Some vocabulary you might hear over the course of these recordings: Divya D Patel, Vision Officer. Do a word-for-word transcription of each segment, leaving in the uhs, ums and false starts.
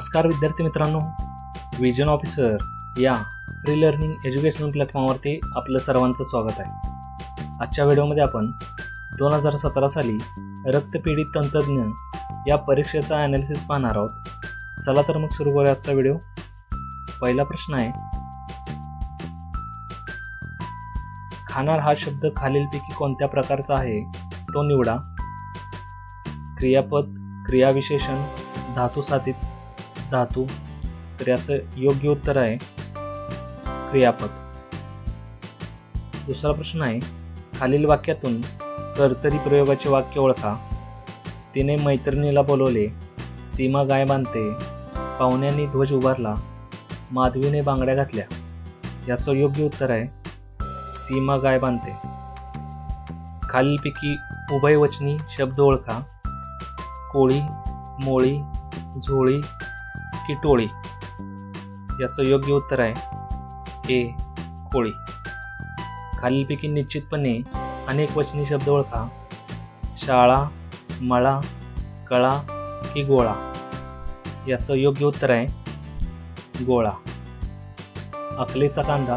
नमस्कार विद्यार्थी मित्रांनो, विजन ऑफिसर या फ्री लर्निंग एज्युकेशनल प्लॅटफॉर्मवरती आपलं सर्वांचं स्वागत आहे। आजच्या व्हिडिओमध्ये आपण दोन हजार सतरा साली रक्तपेढी तंत्रज्ञ या परीक्षेचा ॲनालिसिस पाहणार आहोत। चला तर मग सुरू करूया आजचा व्हिडिओ। पहिला प्रश्न आहे, खाणार हा शब्द खालीलपैकी कोणत्या प्रकारचा आहे तो निवडा। क्रियापद, क्रियाविशेषण, धातु साधित, धातु। तर याचं योग्य उत्तर आहे क्रियापद। दुसरा प्रश्न आहे, खालील वाक्यातून कर्तरी प्रयोगाचे वाक्य ओळखा। तिने मैत्रिणीला बोलवले, सीमा गाय बांधते, पाहुण्यांनी ध्वज उभारला, माधवीने बांगड्या घातल्या। याचं योग्य उत्तर आहे सीमा गाय बांधते। खालीलपैकी उभयवचनी शब्द ओळखा। कोळी, मोळी, झोळी, किटोळी। याचं योग्य उत्तर आहे ए कोळी। खालीलपैकी निश्चितपणे अनेक वचनी शब्द ओळखा। शाळा, मळा, कळा की गोळा। याचं योग्य उत्तर आहे गोळा। अकलेचा कांदा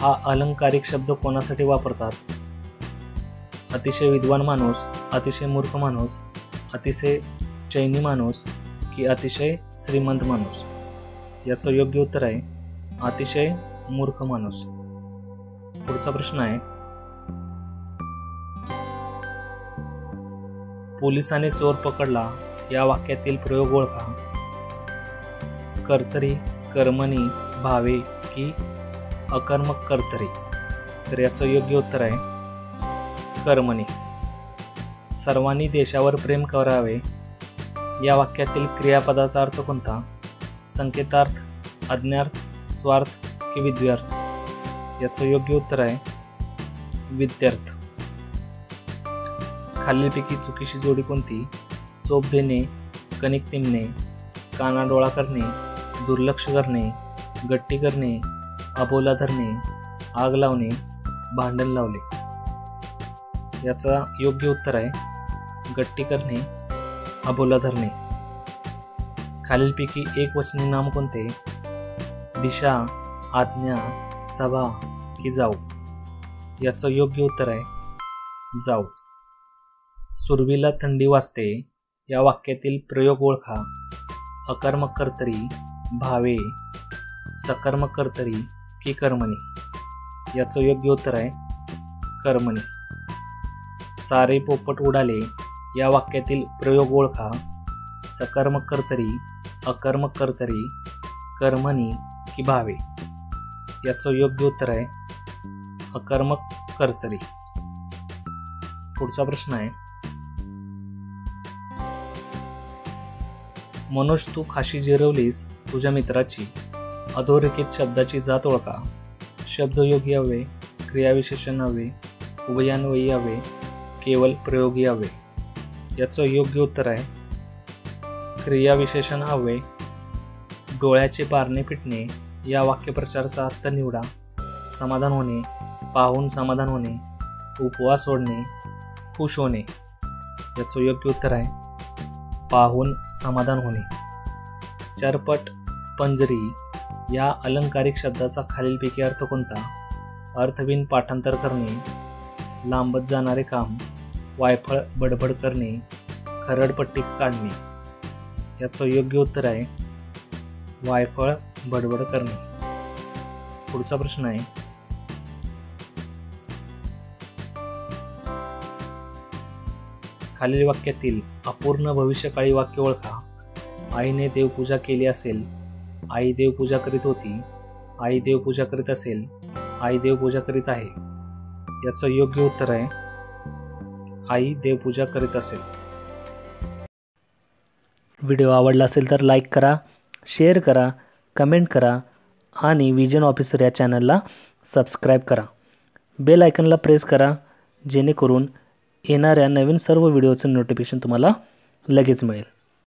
हा अलंकारिक शब्द कोणासाठी वापरतात? अतिशय विद्वान माणूस, अतिशय मूर्ख माणूस, अतिशय चैनी माणूस की अतिशय श्रीमंत माणूस। याचं योग्य उत्तर आहे अतिशय मूर्ख माणूस। पुढचा प्रश्न आहे, पोलिसाने चोर पकडला या वाक्यातील प्रयोग ओळखा। कर्तरी, कर्मणी, भावे की अकर्मक कर्तरी। तर याचं योग्य उत्तर आहे कर्मणी। सर्वांनी देशावर प्रेम करावे या वाक्यातील क्रियापदाचा अर्थ कोणता? संकेतार्थ, आज्ञार्थ, स्वार्थ की विद्यार्थ। याचं योग्य उत्तर आहे विद्यार्थ। खालीलपैकी चुकीची जोडी कोणती? चोप देणे, कणिक टिमणे, कानाडोळा करणे, दुर्लक्ष करणे, गट्टी करणे, अबोला धरणे, आग लावणे, भांडण लावले। याचा योग्य उत्तर आहे गट्टी करणे, अबोला धरणे। खालीलपैकी एक वचनी नाम कोणते? दिशा, आज्ञा, सभा की जाऊ। याचं योग्य उत्तर आहे जाऊ। सुरवीला थंडी वाजते या वाक्यातील प्रयोग ओळखा। अकर्मक कर्तरी, भावे, सकर्मक कर्तरी की कर्मणी। याचं योग्य उत्तर आहे कर्मणी। सारे पोपट उडाले या वाक्यातील प्रयोग ओळखा। सकर्मक कर्तरी, अकर्मक कर्तरी, कर्मणी की भावे। याचं योग्य उत्तर आहे अकर्मक कर्तरी। पुढचा प्रश्न आहे, मनोज तू खाशी जिरवलीस तुझ्या मित्राची। अधोरेखित शब्दाची जात ओळखा। शब्दयोगी हवे, क्रियाविशेषण हवे, उभयान्वयी हवे, केवळ प्रयोगी हवे। याचं योग्य उत्तर आहे क्रियाविशेषण हवे। डोळ्याचे पारणे फिटणे या वाक्यप्रचाराचा अर्थ निवडा। समाधान होणे, पाहून समाधान होणे, उपवास सोडणे, खुश होणे। याचं योग्य उत्तर आहे पाहून समाधान होणे। चारपट, पंजरी या अलंकारिक शब्दाचा खालीलपैकी अर्थ कोणता? अर्थहीन पाठांतर करणे, लांबत जाणारे काम, वायफळ बडबड करणे, खरडपट्टी काढणे। याचं योग्य उत्तर आहे वायफळ बडबड करणे। पुढचा प्रश्न आहे, खालील वाक्यातील अपूर्ण भविष्यकाळी वाक्य ओळखा। आईने देवपूजा केली असेल, आई देवपूजा करीत होती, आई देवपूजा करीत असेल, आई देवपूजा करीत आहे। याचं योग्य उत्तर आहे आई देवपूजा करीत असेल। व्हिडिओ आवडला असेल तर लाईक करा, शेअर करा, कमेंट करा आणि विजन ऑफिसर या चॅनलला सबस्क्राईब करा। बेल आयकॉनला प्रेस करा जेणेकरून येणाऱ्या नवीन सर्व व्हिडिओचं नोटिफिकेशन तुम्हाला लगेच मिळेल।